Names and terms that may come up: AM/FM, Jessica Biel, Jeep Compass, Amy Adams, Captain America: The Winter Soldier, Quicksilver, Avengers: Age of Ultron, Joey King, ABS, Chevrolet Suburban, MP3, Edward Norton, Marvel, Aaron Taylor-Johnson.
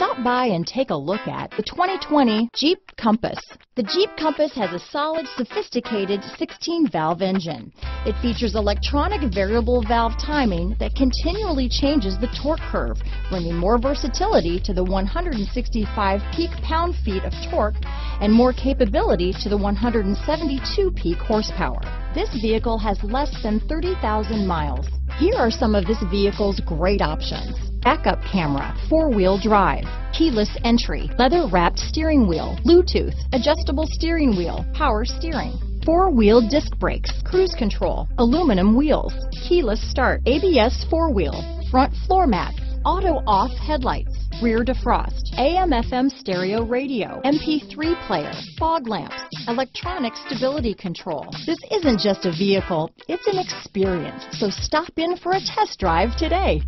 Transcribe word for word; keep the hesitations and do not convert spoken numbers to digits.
Stop by and take a look at the twenty twenty Jeep Compass. The Jeep Compass has a solid, sophisticated sixteen valve engine. It features electronic variable valve timing that continually changes the torque curve, bringing more versatility to the one hundred sixty-five peak pound-feet of torque and more capability to the one hundred seventy-two peak horsepower. This vehicle has less than thirty thousand miles. Here are some of this vehicle's great options: backup camera, four-wheel drive, keyless entry, leather-wrapped steering wheel, Bluetooth, adjustable steering wheel, power steering, four-wheel disc brakes, cruise control, aluminum wheels, keyless start, A B S four-wheel, front floor mats, auto-off headlights, rear defrost, A M F M stereo radio, M P three player, fog lamps, electronic stability control. This isn't just a vehicle, it's an experience, so stop in for a test drive today.